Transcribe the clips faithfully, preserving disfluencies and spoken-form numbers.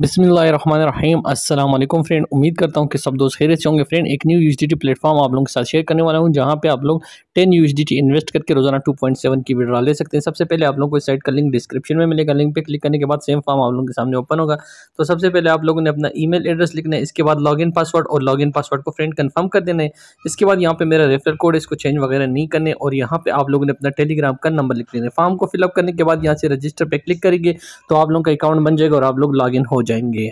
बिस्मिल्लाहिर्रहमानिर्रहीम अस्सलाम वालेकुम फ्रेंड, उम्मीद करता हूँ कि सब दोस्त खैरियत से होंगे। फ्रेंड एक न्यू यूएसडीटी प्लेटफॉर्म आप लोगों के साथ शेयर करने वाला हूँ जहाँ पे आप लोग टेन यूएसडीटी इन्वेस्ट करके रोजाना टू पॉइंट सेवन की विड्रॉ ले सकते हैं। सबसे पहले आप लोगों को इस साइट का लिंक डिस्क्रिप्शन में मिलेगा। लिंक पे क्लिक करने के बाद सेम फॉर्म आप लोगों के सामने ओपन होगा। तो सबसे पहले आप लोगों ने अपना ई मेल एड्रेस लिखना है, इसके बाद लॉग इन पासवर्ड और लॉग इन पासवर्ड को फ्रेंड कन्फर्म कर देना है। इसके बाद यहाँ पे मेरा रेफरल कोड, इसको चेंज वगैरह नहीं करने, और यहाँ पे आप लोगों ने अपना टेलीग्राम का नंबर लिख लेना है। फॉर्म को फिलअप करने के बाद यहाँ से रजिस्टर पे क्लिक करेंगे तो आप लोगों का अकाउंट बन जाएगा और आप लोग लॉग इन हो जाएंगे।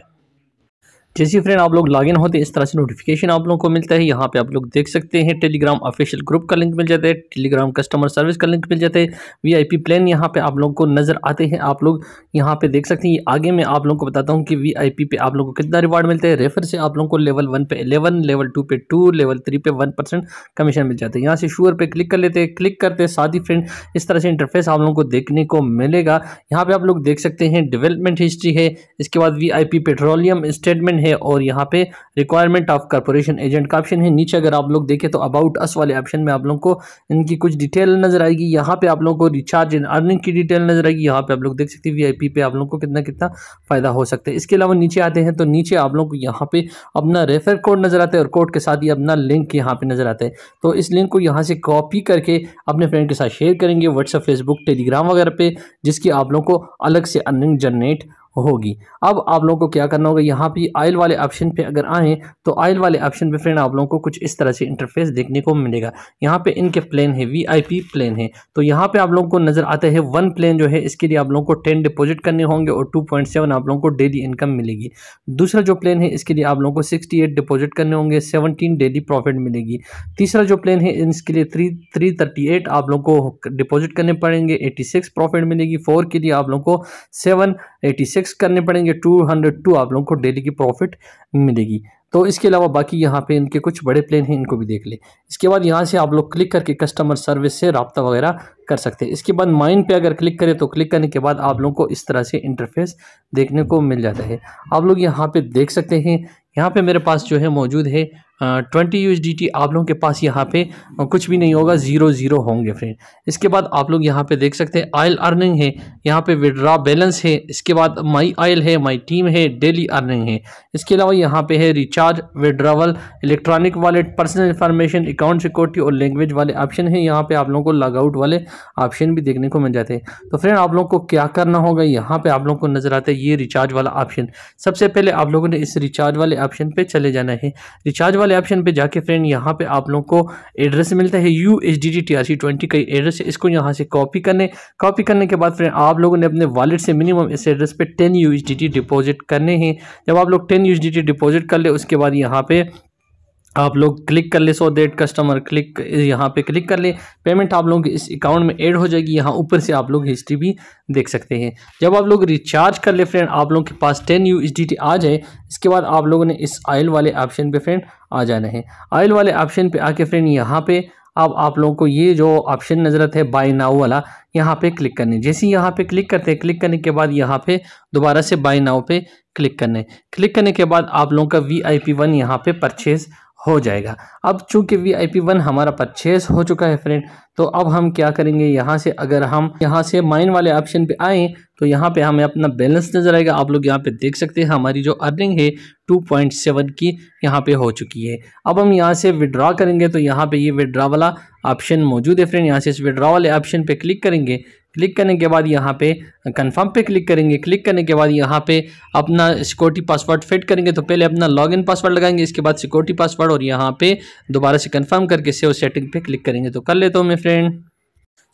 जैसे फ्रेंड आप लोग लॉगिन होते हैं इस तरह से नोटिफिकेशन आप लोगों को मिलता है। यहाँ पे आप लोग देख सकते हैं टेलीग्राम ऑफिशियल ग्रुप का लिंक मिल जाता है, टेलीग्राम कस्टमर सर्विस का लिंक मिल जाता है, वीआईपी प्लान यहाँ पे आप लोगों को नज़र आते हैं। आप लोग यहाँ पे देख सकते हैं, आगे मैं आप लोगों को बताता हूँ कि वीआईपी पे आप लोगों को कितना रिवार्ड मिलता है। रेफर से आप लोगों को लेवल वन पे इलेवन, लेवल टू पे टू, लेवल थ्री पे वन परसेंट कमीशन मिल जाता है। यहाँ से श्योर पे क्लिक कर लेते हैं। क्लिक करते हैं साथ ही फ्रेंड इस तरह से इंटरफेस आप लोगों को देखने को मिलेगा। यहाँ पर आप लोग देख सकते हैं डेवलपमेंट हिस्ट्री है, इसके बाद वीआईपी पेट्रोलियम स्टेटमेंट है, और यहाँ पे रिक्वायरमेंट ऑफ कॉर्पोरेशन एजेंट का ऑप्शन है। नीचे अगर आप लोग देखें तो अबाउट अस वाले ऑप्शन में आप लोगों को इनकी कुछ डिटेल नजर आएगी। यहाँ पे आप लोगों को रिचार्ज एंड अर्निंग की डिटेल नजर आएगी। यहाँ पे आप लोग देख सकते हैं वीआईपी पे आप लोगों को कितना कितना फायदा हो सकता है। इसके अलावा नीचे आते हैं तो नीचे आप लोगों को यहाँ पे अपना रेफर कोड नजर आता है, और कोड के साथ ही अपना लिंक यहाँ पे नजर आता है। तो इस लिंक को यहाँ से कॉपी करके अपने फ्रेंड के साथ शेयर करेंगे व्हाट्सएप, फेसबुक, टेलीग्राम वगैरह पे, जिसकी आप लोगों को अलग से अर्निंग जनरेट होगी। अब आप लोगों को क्या करना होगा, यहाँ पे आयल वाले ऑप्शन पे अगर आएँ तो आयल वाले ऑप्शन पे फ्रेंड आप लोगों को कुछ इस तरह से इंटरफेस देखने को मिलेगा। यहाँ पे इनके प्लान है, वीआईपी प्लान है, तो यहाँ पे आप लोगों को नज़र आता है वन प्लान जो है इसके लिए आप लोगों को टेन डिपॉजिट करने होंगे और टू पॉइंट सेवन आप लोगों को डेली इनकम मिलेगी। दूसरा जो प्लान है इसके लिए आप लोगों को सिक्सटी एट डिपॉजिट करने होंगे, सेवनटीन डेली प्रॉफिट मिलेगी। तीसरा जो प्लान है इसके लिए थ्री थ्री थर्टी एट आप लोगों को डिपॉजिट करने पड़ेंगे, एटी सिक्स प्रॉफिट मिलेगी। फोर के लिए आप लोगों को सेवन एटी सिक्स करने पड़ेंगे, टू हंड्रेड टू आप लोगों को डेली की प्रॉफिट मिलेगी। तो इसके अलावा बाकी यहाँ पे इनके कुछ बड़े प्लान हैं, इनको भी देख ले। इसके बाद यहाँ से आप लोग क्लिक करके कस्टमर सर्विस से रब्ता वगैरह कर सकते हैं। इसके बाद माइन पे अगर क्लिक करें तो क्लिक करने के बाद आप लोगों को इस तरह से इंटरफेस देखने को मिल जाता है। आप लोग यहाँ पे देख सकते हैं, यहाँ पे मेरे पास जो है मौजूद है ट्वेंटी यूएसडीटी। आप लोगों के पास यहाँ पे कुछ भी नहीं होगा, ज़ीरो ज़ीरो होंगे फ्रेंड। इसके बाद आप लोग यहाँ पे देख सकते हैं आयल अर्निंग है, यहाँ पे विड्रॉ बैलेंस है, इसके बाद माई आयल है, माई टीम है, डेली अर्निंग है। इसके अलावा यहाँ पे है recharge, withdrawal, electronic wallet, personal information, account security और लैंग्वेज वाले ऑप्शन है। यहाँ पर आप लोगों को लॉगआउट वाले ऑप्शन भी देखने को मिल जाते हैं। तो फ्रेंड आप लोगों को क्या करना होगा, यहाँ पर आप लोगों को नज़र आता है ये रिचार्ज वाला ऑप्शन। सबसे पहले आप लोगों ने इस रिचार्ज वाले ऑप्शन पे चले जाना है। रिचार्ज वाले ऑप्शन पे जाके फ्रेंड यहाँ पे आप लोगों को एड्रेस मिलता है U H G T R C twenty का एड्रेस है। इसको यहाँ से कॉपी करने कॉपी करने के बाद फ्रेंड आप लोगों ने अपने वॉलेट से मिनिमम इस एड्रेस पे टेन यूएसडीटी डिपॉजिट करने हैं। जब आप लोग टेन यूएसडीटी डिपॉजिट कर ले उसके बाद यहाँ पे आप लोग क्लिक कर ले सो डेट कस्टमर, क्लिक यहाँ पे क्लिक कर ले, पेमेंट आप लोगों के इस अकाउंट में ऐड हो जाएगी। यहाँ ऊपर से आप लोग हिस्ट्री भी देख सकते हैं। जब आप लोग रिचार्ज कर ले फ्रेंड आप लोगों के पास टेन यूएसडीटी आ जाए, इसके बाद आप लोगों ने इस आयल वाले ऑप्शन पे फ्रेंड आ जाना है। आयल वाले ऑप्शन पे आके फ्रेंड यहाँ पे अब आप लोगों को ये जो ऑप्शन नजर आता है बाय नाउ वाला, यहाँ पे क्लिक करने। जैसे यहाँ पे क्लिक करते हैं, क्लिक करने के बाद यहाँ पे दोबारा से बाय नाउ पे क्लिक करने क्लिक करने के बाद आप लोगों का वी आई पी वन यहाँ पे परचेज़ हो जाएगा। अब चूंकि वी आई पी वन हमारा परचेज हो चुका है फ्रेंड, तो अब हम क्या करेंगे, यहाँ से अगर हम यहाँ से माइन वाले ऑप्शन पे आएँ तो यहाँ पे हमें अपना बैलेंस नज़र आएगा। आप लोग यहाँ पे देख सकते हैं हमारी जो अर्निंग है टू पॉइंट सेवन की यहाँ पे हो चुकी है। अब हम यहाँ से विड्रॉ करेंगे तो यहाँ पे ये विड्रॉ वाला ऑप्शन मौजूद है फ्रेंड। यहाँ से इस विड्रॉ वाले ऑप्शन पे क्लिक करेंगे, क्लिक करने के बाद यहाँ पे कंफर्म पे क्लिक करेंगे। क्लिक करने के बाद यहाँ पे अपना सिक्योरिटी पासवर्ड फिट करेंगे, तो पहले अपना लॉगिन पासवर्ड लगाएंगे, इसके बाद सिक्योरिटी पासवर्ड, और यहाँ पे दोबारा से कंफर्म करके सेव सेटिंग पे क्लिक करेंगे। तो कर लेता हूँ मैं फ्रेंड,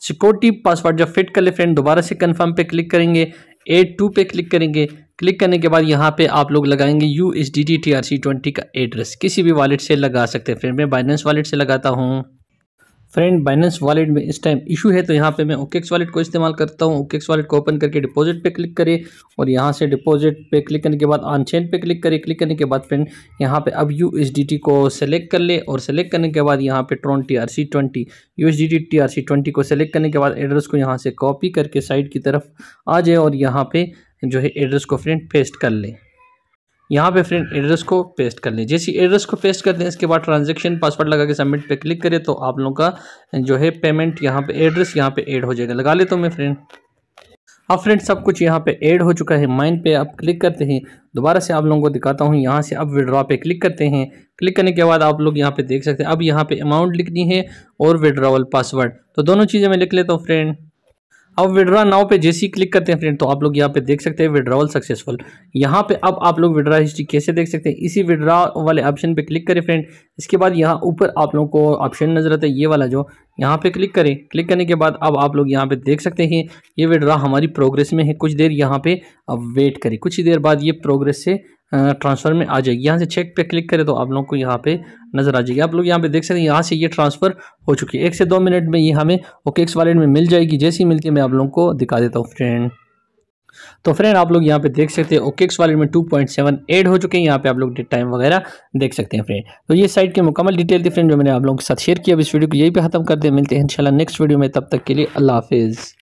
सिक्योरिटी पासवर्ड जब फिट कर ले फ्रेंड दोबारा से कंफर्म पे क्लिक करेंगे, ए टू पे क्लिक करेंगे। क्लिक करने के बाद यहाँ पे आप लोग लगाएंगे U H D T T R C twenty का एड्रेस। किसी भी वॉलेट से लगा सकते हैं फ्रेंड, मैं बाइनेंस वॉलेट से लगाता हूँ। फ्रेंड बाइनेंस वॉलेट में इस टाइम इशू है तो यहाँ पे मैं ओकेएक्स वॉलेट को इस्तेमाल करता हूँ। ओकेएक्स वॉलेट को ओपन करके डिपॉजिट पे क्लिक करें, और यहाँ से डिपॉजिट पे क्लिक करने के बाद ऑन चेन पे क्लिक करें। क्लिक करने के बाद फ्रेंड यहाँ पे अब यूएसडीटी को सेलेक्ट कर ले, और सेलेक्ट करने के बाद यहाँ पे Tron T R C twenty U H D T T R C twenty को सेलेक्ट करने के बाद एड्रेस को यहाँ से कॉपी करके साइड की तरफ आ जाए, और यहाँ पे जो है एड्रेस को फ्रेंड पेस्ट कर लें। यहाँ पे फ्रेंड एड्रेस को पेस्ट कर लें। जैसे एड्रेस को पेस्ट कर दें इसके बाद ट्रांजैक्शन पासवर्ड लगा के सबमिट पे क्लिक करें तो आप लोगों का जो है पेमेंट यहाँ पे एड्रेस यहाँ पे ऐड हो जाएगा। लगा लेता हूँ मैं फ्रेंड। अब फ्रेंड्स सब कुछ यहाँ पे ऐड हो चुका है। माइन पे आप क्लिक करते हैं, दोबारा से आप लोगों को दिखाता हूँ। यहाँ से आप विड्रॉ पे क्लिक करते हैं, क्लिक करने के बाद आप लोग यहाँ पे देख सकते हैं। अब यहाँ पे अमाउंट लिखनी है और विड्रॉवल पासवर्ड, तो दोनों चीज़ें मैं लिख लेता हूँ फ्रेंड। अब विड्रॉ नाउ पे जैसे ही क्लिक करते हैं फ्रेंड, तो आप लोग यहाँ पे देख सकते हैं विड्रॉवल सक्सेसफुल। यहाँ पे अब आप लोग विड्रॉ हिस्ट्री कैसे देख सकते हैं, इसी विड्रॉ वाले ऑप्शन पे क्लिक करें फ्रेंड। इसके बाद यहाँ ऊपर आप लोग को ऑप्शन नजर आता है, ये वाला जो, यहाँ पे क्लिक करें। क्लिक करने के बाद अब आप लोग यहाँ पे देख सकते हैं ये विड्रॉ हमारी प्रोग्रेस में है। कुछ देर यहाँ पे अब वेट करें, कुछ ही देर बाद ये प्रोग्रेस से ट्रांसफ़र में आ जाएगी। यहाँ से चेक पे क्लिक करें तो आप लोगों को यहाँ पे नज़र आ जाएगी। आप लोग यहाँ पे देख सकते हैं यहाँ से ये ट्रांसफ़र हो चुकी है। एक से दो मिनट में ये हमें ओकेएक्स वॉलेट में मिल जाएगी। जैसी मिलती है मैं आप लोगों को दिखा देता हूँ फ्रेंड। तो फ्रेंड आप लोग यहाँ पे देख सकते हैं ओकेएक्स वॉलेट में टू पॉइंट सेवन ऐड हो चुके हैं। यहाँ पे आप लोग डेट टाइम वगैरह देख सकते हैं फ्रेंड। तो ये साइट की मुकम्मल डिटेल थी फ्रेंड, जो मैंने आप लोगों के साथ शेयर किया। अब इस वीडियो को यही पे खत्म करते हैं, मिलते हैं इंशाल्लाह नेक्स्ट वीडियो में। तब तक के लिए अल्लाह हाफिज़।